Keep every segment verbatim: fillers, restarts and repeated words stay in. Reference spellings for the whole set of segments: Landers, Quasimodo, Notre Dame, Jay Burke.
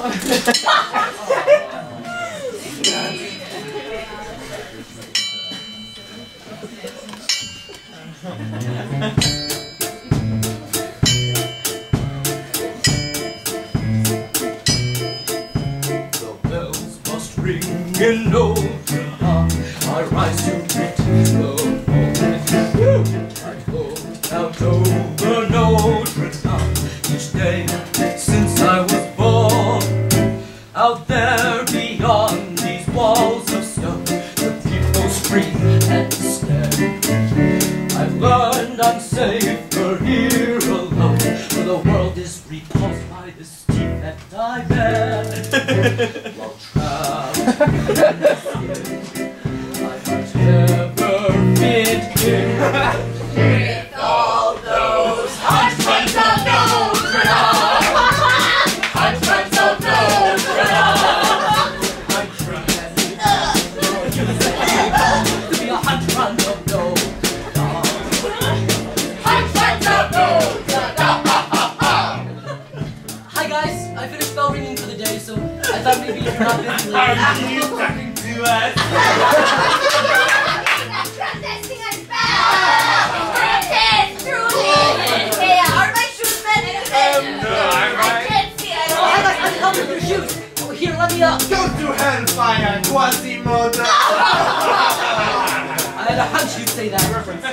The bells must ring in Old Heart. I rise to greet the host. I go out over Notre Dame each day since I was born. Out there beyond these walls of stone, the people scream and stare. I've learned I'm safer here alone, for the world is repulsed by the steam that I bear. While traveling in the sea, my heart never fit in. I finished bell ringing for the day, so I thought maybe you're not busy. Are you talking to us? That's protesting us bell! Protest, truly! Yeah, are my shoes better? No, I'm right. I can't see, I don't I like the color of your shoes. Oh, here, let me up. Go to hellfire, Quasimodo! I had a hunch you'd say that reference.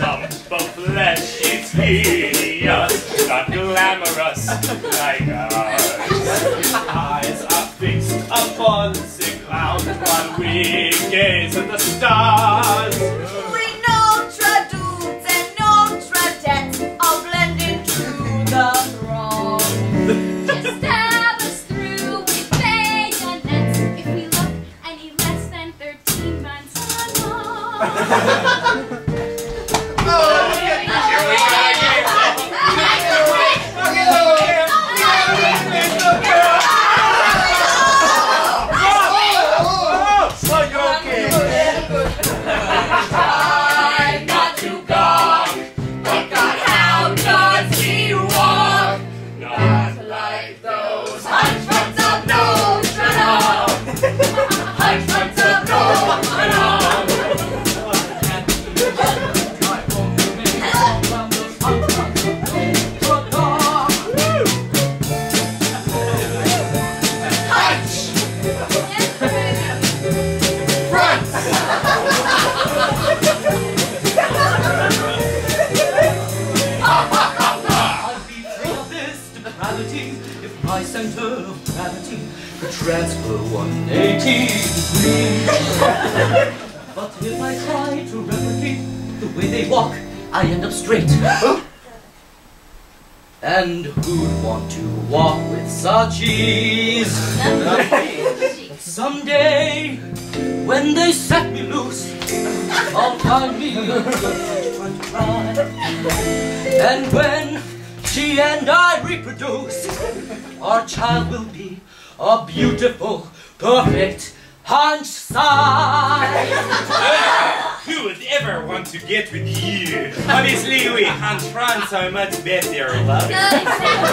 Lumps of flesh, it's hideous. Not glamorous like ours. Eyes are fixed upon the clouds while we gaze at the stars. We know tradudes and no tradettes are blending to the wrong. Just stab us through with bayonets if we look any less than thirteen months along. If my center of gravity could transfer one hundred eighty degrees. But if I try to replicate the way they walk, I end up straight. And who'd want to walk with such ease? Someday, when they set me loose, I'll find me a different tribe. And when she and I reproduce, our child will be a beautiful, perfect hunch size. Uh, who would ever want to get with you? Honestly, we hunch friends so much better, love.